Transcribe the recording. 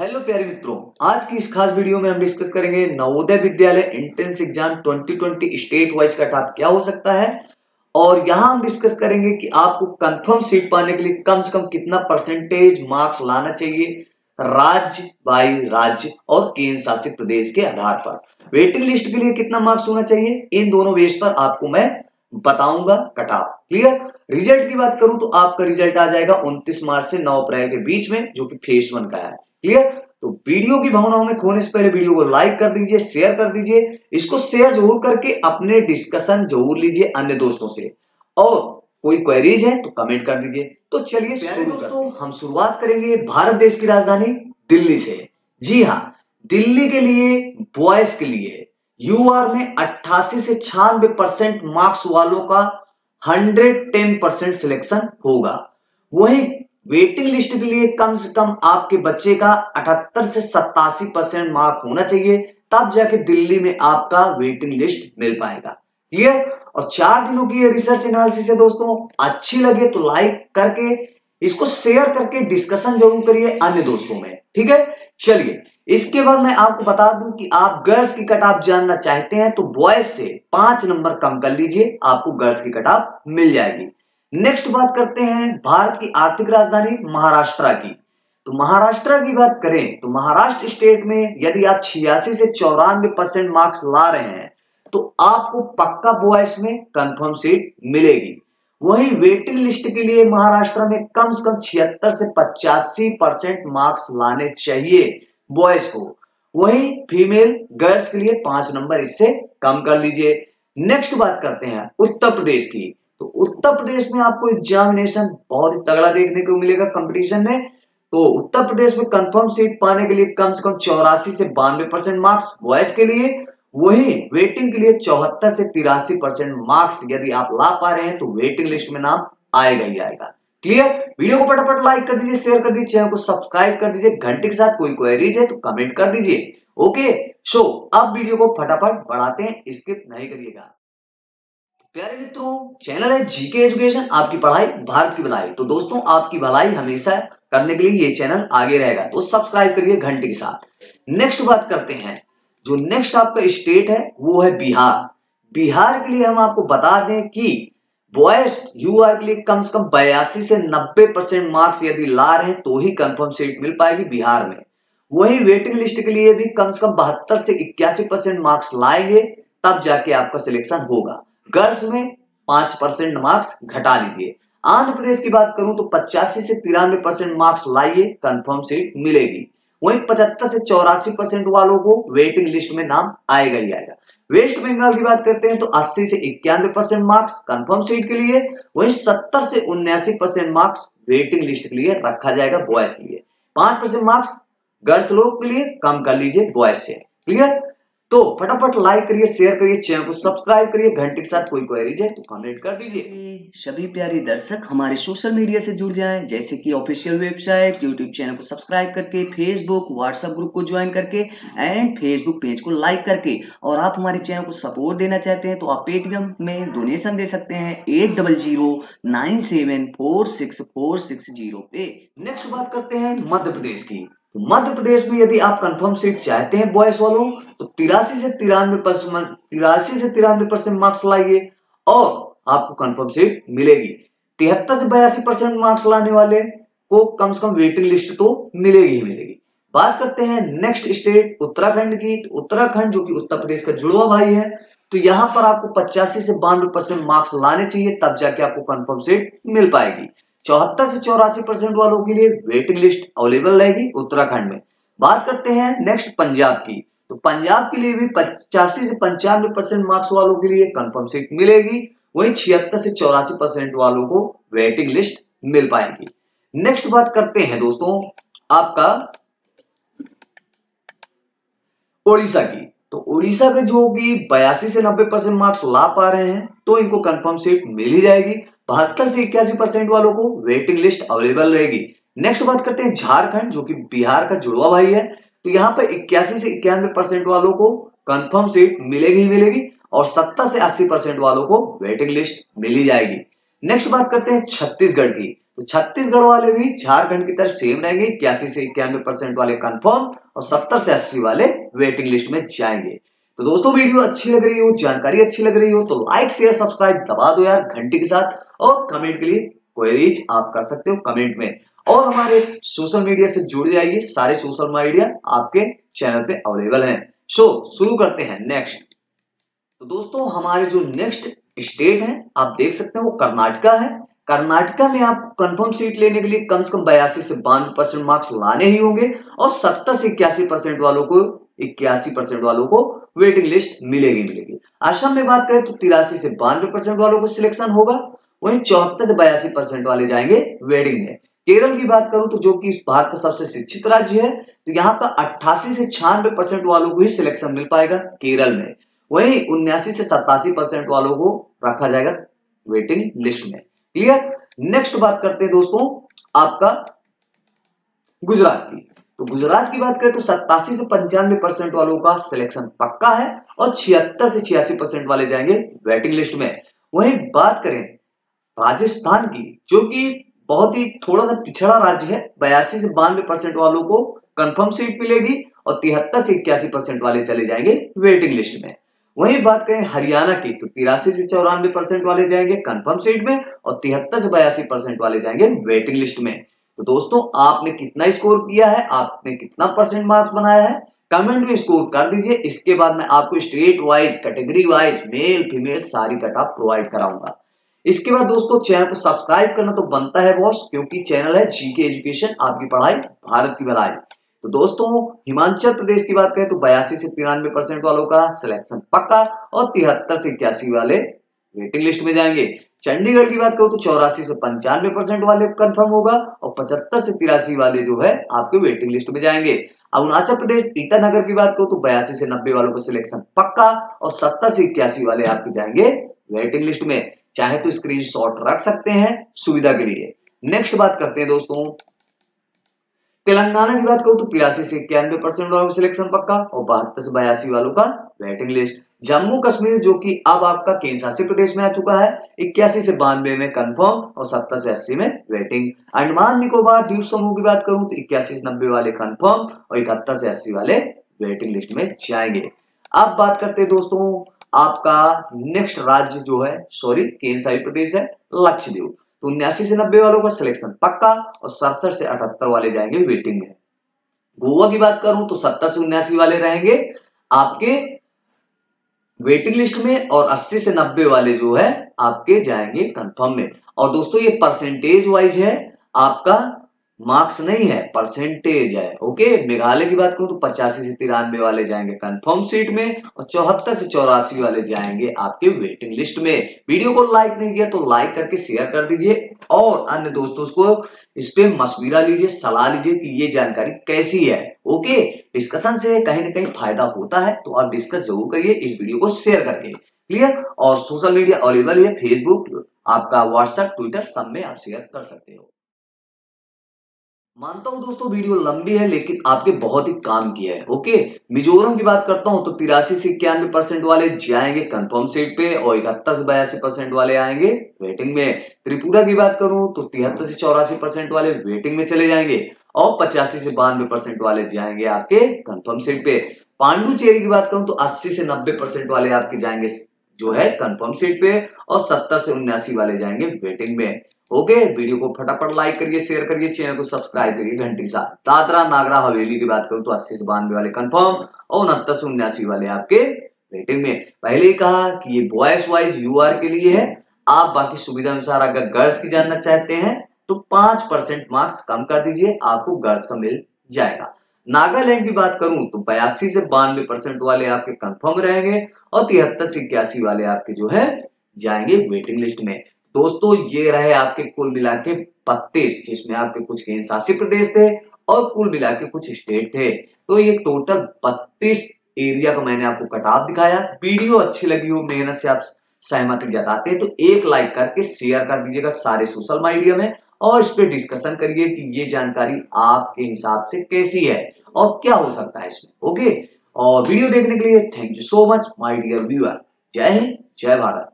Hello प्यारे मित्रों, आज की इस खास वीडियो में हम डिस्कस करेंगे Navodaya Vidyalaya entrance exam 2020 state wise का टॉप क्या हो सकता है। और यहां हम डिस्कस करेंगे कि आपको कंफर्म सीट पाने के लिए कम से कम कितना परसेंटेज मार्क्स लाना चाहिए राज्य बाय राज्य और केंद्र शासित प्रदेश के आधार पर। वेटिंग लिस्ट के लिए कितना मार्क्स होना चाहिए, इन दोनों बेस पर आपको मैं बताऊंगा कट ऑफ। क्लियर। रिजल्ट की बात करूं तो आपका रिजल्ट आ जाएगा 29 मार्च से 9 अप्रैल के बीच में, जो कि फेज 1 का है। क्लियर। तो वीडियो की भावनाओं में खोने से पहले वीडियो को लाइक कर दीजिए, शेयर कर दीजिए, इसको शेयर जरूर करके अपने डिस्कशन जरूर लीजिए अन्य दोस्तों से, और कोई क्वेरीज है तो कमेंट कर दीजिए। तो चलिए दोस्तों, हम शुरुआत करेंगे भारत देश की राजधानी दिल्ली से। जी हाँ, दिल्ली के लिए बॉयज के लिए यूआर में 88 से 96% मार्क्स वालों का 110% सिलेक्शन होगा। वही वेटिंग लिस्ट के लिए कम से कम आपके बच्चे का 78 से 87% मार्क होना चाहिए, तब जाके दिल्ली में आपका वेटिंग लिस्ट मिल पाएगा। क्लियर। और 4 दिनों की ये रिसर्च एनालिसिस है दोस्तों, अच्छी लगे तो लाइक करके इसको शेयर करके डिस्कशन जरूर करिए अन्य दोस्तों में। ठीक है। चलिए, इसके बाद मैं आपको बता दूं कि आप गर्ल्स की कट ऑफ जानना चाहते हैं तो बॉयज से 5 नंबर कम कर लीजिए, आपको गर्ल्स की कट ऑफ मिल जाएगी। नेक्स्ट बात करते हैं भारत की आर्थिक राजधानी महाराष्ट्र की। तो महाराष्ट्र की बात करें तो महाराष्ट्र स्टेट में यदि आप 86 से 94% मार्क्स ला रहे हैं तो आपको पक्का बॉयज में कंफर्म सीट मिलेगी। वहीं वेटिंग लिस्ट के लिए महाराष्ट्र में कम से कम 76 से 85% मार्क्स लाने चाहिए बॉयज को। वहीं फीमेल गर्ल्स के लिए 5 नंबर इससे कम कर लीजिए। नेक्स्ट बात करते हैं उत्तर प्रदेश की। तो उत्तर प्रदेश में आपको एग्जामिनेशन बहुत ही तगड़ा देखने को मिलेगा कंपटीशन में। तो उत्तर प्रदेश में कंफर्म सीट पाने के लिए कम से कम 84 से 92% मार्क्स बॉयज के लिए। वही वेटिंग के लिए 74 से 83% मार्क्स यदि आप ला पा रहे हैं तो वेटिंग लिस्ट में नाम आएगा ही आएगा। क्लियर। वीडियो को फटाफट लाइक कर दीजिए, शेयर कर दीजिए, चैनल को सब्सक्राइब कर दीजिए, घंटे के साथ कोई क्वेरीज है तो कमेंट कर दीजिए। ओके। सो अब वीडियो को फटाफट बढ़ाते हैं, स्किप नहीं करिएगा। प्यारे मित्रों, चैनल है जीके एजुकेशन, आपकी पढ़ाई भारत की भलाई। तो दोस्तों, आपकी भलाई हमेशा करने के लिए ये चैनल आगे रहेगा, तो सब्सक्राइब करिए घंटे के साथ। नेक्स्ट बात करते हैं, जो नेक्स्ट आपका स्टेट है वो है बिहार। बिहार के लिए हम आपको बता दें कि बॉयज यूआर के लिए कम से कम 82 से 90% मार्क्स यदि ला रहे हैं तो ही कंफर्म सीट मिल पाएगी बिहार में। वही वेटिंग लिस्ट के लिए भी कम से कम 72 से 81% मार्क्स लाएंगे तब जाके आपका सिलेक्शन होगा। गर्ल्स में 5% मार्क्स घटा लीजिए। आंध्र प्रदेश की बात करूं तो 85 से 93% मार्क्स लाइए, कंफर्म सीट मिलेगी। वहीं 75 से 84% वालों को वेटिंग लिस्ट में नाम आएगा ही आएगा। वेस्ट बंगाल की बात करते हैं तो 80 से 91% मार्क्स कंफर्म सीट के लिए। वहीं 70 से 79% मार्क्स वेटिंग लिस्ट के लिए रखा जाएगा बॉयज के लिए। 5% मार्क्स गर्ल्स लोग के लिए कम कर लीजिए बॉयज से। क्लियर। तो फटाफट लाइक करिए, शेयर करिए, चैनल को सब्सक्राइब करिए, घंटे के साथ कोई क्वेरीज है तो कमेंट कर दीजिए। सभी प्यारे दर्शक हमारे सोशल मीडिया से जुड़ जाएं, जैसे कि ऑफिशियल वेबसाइट, यूट्यूब चैनल को सब्सक्राइब करके, फेसबुक व्हाट्सएप ग्रुप को ज्वाइन करके एंड फेसबुक पेज को लाइक करके। और आप हमारे चैनल को सपोर्ट देना चाहते हैं तो आप पेटीएम में डोनेशन दे सकते हैं 8009746460 पे। नेक्स्ट बात करते हैं मध्य प्रदेश की। मध्य प्रदेश में यदि आप कंफर्म सीट चाहते हैं बॉयज वालों तो 83 से 93% मार्क्स लाइए और आपको कंफर्म सीट मिलेगी। 73 से 82% मार्क्स लाने वाले को कम से कम वेटिंग लिस्ट तो मिलेगी ही मिलेगी। बात करते हैं नेक्स्ट स्टेट उत्तराखंड की। तो उत्तराखंड जो कि उत्तर प्रदेश का जुड़वा भाई है, तो यहाँ पर आपको 85 से 92% मार्क्स लाने चाहिए तब जाके आपको कंफर्म सीट मिल पाएगी। 74 से 84% वालों के लिए वेटिंग लिस्ट अवेलेबल रहेगी उत्तराखंड में। बात करते हैं नेक्स्ट पंजाब की। तो पंजाब के लिए भी 85 से 95% मार्क्स वालों के लिए कंफर्म सीट मिलेगी। वहीं 76 से 84% वालों को वेटिंग लिस्ट मिल पाएगी। नेक्स्ट बात करते हैं दोस्तों आपका ओडिशा की। तो ओडिशा के जो कि 82 से 90% मार्क्स ला पा रहे हैं तो इनको कंफर्म सीट मिल ही जाएगी। 72 से 81% वालों को वेटिंग लिस्ट अवेलेबल रहेगी। नेक्स्ट बात करते हैं झारखंड, जो कि बिहार का जुड़वा भाई है। तो यहाँ पर 81 से 91% वालों को कंफर्म सीट मिलेगी ही मिलेगी और 70 से 80% वालों को वेटिंग लिस्ट मिली जाएगी। नेक्स्ट बात करते हैं छत्तीसगढ़ की। तो छत्तीसगढ़ वाले भी झारखंड की तरह सेम रहेंगे, 81 से 91% वाले कंफर्म और 70 से 80 वाले वेटिंग लिस्ट में जाएंगे। तो दोस्तों वीडियो अच्छी लग रही हो, जानकारी अच्छी लग रही हो तो लाइक शेयर सब्सक्राइब दबा दो यार घंटी के साथ, और कमेंट के लिए क्वेरीज आप कर सकते हो कमेंट में, और हमारे सोशल मीडिया से जुड़ जाइए, सारे सोशल मीडिया आपके चैनल पे अवेलेबल हैं। सो शुरू करते हैं नेक्स्ट। तो दोस्तों हमारे जो नेक्स्ट स्टेट है आप देख सकते हैं वो कर्नाटका है। कर्नाटका में आप कंफर्म सीट लेने के लिए कम से कम 82 से 92% मार्क्स लाने ही होंगे, और 70 से 81% वालों को 81% वालों को वेटिंग लिस्ट मिलेगी। असम में बात करें तो 83 से 92% वालों को सिलेक्शन होगा, वहीं 74 से 82% वाले जाएंगे वेटिंग में। केरल की बात करूं तो जो कि भारत का सबसे शिक्षित राज्य है, तो यहाँ पर 88 से 96% वालों को ही सिलेक्शन मिल पाएगा केरल में, वहीं 79 से 87% वालों को रखा जाएगा वेटिंग लिस्ट में। क्लियर। नेक्स्ट बात करते हैं दोस्तों आपका गुजरात की। तो गुजरात की बात करें तो 87 से 95% वालों का सिलेक्शन पक्का है, और 76 से 86% वाले जाएंगे वेटिंग लिस्ट में। वहीं बात करें राजस्थान की, जो कि बहुत ही थोड़ा सा पिछड़ा राज्य है, 82 से 92% वालों को कंफर्म सीट मिलेगी, और 73 से 81% वाले चले जाएंगे वेटिंग लिस्ट में। वहीं बात करें हरियाणा की तो 83 से 94% वाले जाएंगे कंफर्म सीट में, और 73 से 82% वाले जाएंगे वेटिंग लिस्ट में। तो दोस्तों आपने कितना स्कोर किया है, आपने कितना परसेंट मार्क्स बनाया है, कमेंट में स्कोर कर दीजिए। इसके बाद मैं आपको state wise, category wise, male female सारी कट ऑफ प्रोवाइड कराऊंगा। इसके बाद दोस्तों चैनल को सब्सक्राइब करना तो बनता है बॉस, क्योंकि चैनल है जीके एजुकेशन, आपकी पढ़ाई भारत की भलाई। तो दोस्तों हिमाचल प्रदेश की बात करें तो 82 से 93% वालों का सिलेक्शन पक्का, और 73 से 81 वाले वेटिंग लिस्ट में जाएंगे। चंडीगढ़ की बात करो तो 84 से 95% वाले कंफर्म होगा, और 75 से 83 वाले जो है आपके वेटिंग लिस्ट में जाएंगे। अरुणाचल प्रदेश ईटानगर की बात करो तो 82 से 90 वालों का सिलेक्शन पक्का, और 70 से 81 वाले आपके जाएंगे वेटिंग लिस्ट में। चाहे तो स्क्रीनशॉट रख सकते हैं सुविधा के लिए। नेक्स्ट बात करते हैं दोस्तों तेलंगाना की बात करो तो 83 से 91% वालों का सिलेक्शन पक्का, और 72 से 82 वालों का वेटिंग लिस्ट। जम्मू कश्मीर जो कि अब आपका केंद्र शासित प्रदेश में आ चुका है, 81 से 92 में कंफर्म, और 70 से 80 में वेटिंग। अंडमान निकोबार द्वीप समूह की बात करूं तो 81 से 90 वाले कंफर्म, और 71 से 80 वाले वेटिंग लिस्ट में जाएंगे। अब बात करते हैं दोस्तों आपका नेक्स्ट राज्य जो है केंद्र शासित प्रदेश है लक्षद्वीप। तो 79 से 90 वालों का सिलेक्शन पक्का, और 67 से 78 वाले जाएंगे वेटिंग में। गोवा की बात करूं तो 70 से 79 वाले रहेंगे आपके वेटिंग लिस्ट में, और 80 से 90 वाले जो है आपके जाएंगे कंफर्म में। और दोस्तों ये परसेंटेज वाइज है, आपका मार्क्स नहीं है, परसेंटेज है। ओके। मेघालय की बात करूं तो 85 से 93 वाले जाएंगे कंफर्म सीट में, और 74 से 84 वाले जाएंगे आपके वेटिंग लिस्ट में। वीडियो को लाइक नहीं किया तो लाइक करके शेयर कर दीजिए, और अन्य दोस्तों को इस पे मशविरा लीजिए, सलाह लीजिए कि ये जानकारी कैसी है। ओके। डिस्कशन से कहीं ना कहीं फायदा होता है, तो आप डिस्कस जरूर करिए इस वीडियो को शेयर करके। क्लियर। और सोशल मीडिया अवेलेबल है, फेसबुक, आपका व्हाट्सएप, ट्विटर, सब में आप शेयर कर सकते हो। मानता हूं दोस्तों वीडियो लंबी है, लेकिन आपके बहुत ही काम की है। ओके। मिजोरम की बात करता हूं तो 83 से 91% वाले जाएंगे कंफर्म सीट पे, और 71 से 82% वाले आएंगे वेटिंग में। त्रिपुरा की बात करूं तो 73 से 84% वाले वेटिंग में चले जाएंगे, और 85 से 92% वाले जाएंगे आपके कंफर्म सीट पे। पांडुचेरी की बात करूं तो 80 से 90% वाले आपके जाएंगे जो है कंफर्म सीट पे, और 70 से 79 वाले जाएंगे वेटिंग में। ओके। वीडियो को फटाफट लाइक करिए, शेयर करिए, चैनल को सब्सक्राइब करिए घंटी के साथ। दादरा नागरा हवेली की बात करूं तो 80 से 92 वाले कंफर्म, और 69 से 79 वाले आपके वेटिंग में। पहले ही कहा कि ये वॉइस वाइज यूआर के लिए है, आप बाकी सुविधा अनुसार अगर गर्ल्स की जानना चाहते हैं तो 5% मार्क्स कम कर दीजिए, आपको गर्ल्स का मिल जाएगा। नागालैंड की बात करूं तो 82 से 92% वाले आपके कंफर्म रहेंगे, और 73 से 81 वाले आपके जो है जाएंगे वेटिंग लिस्ट में। दोस्तों ये रहे आपके कुल मिला के 32, जिसमें आपके कुछ केंद्र शासित प्रदेश थे और कुल मिला के कुछ स्टेट थे। तो ये टोटल 32 एरिया का मैंने आपको कट ऑफ दिखाया। वीडियो अच्छी लगी हो, मेहनत से आप सहमति जताते हैं तो एक लाइक करके शेयर कर दीजिएगा सारे सोशल मीडिया में, और इस पे डिस्कशन करिए कि ये जानकारी आपके हिसाब से कैसी है और क्या हो सकता है इसमें। ओके। और वीडियो देखने के लिए thank you so much my dear viewer. जय हिंद, जय भारत।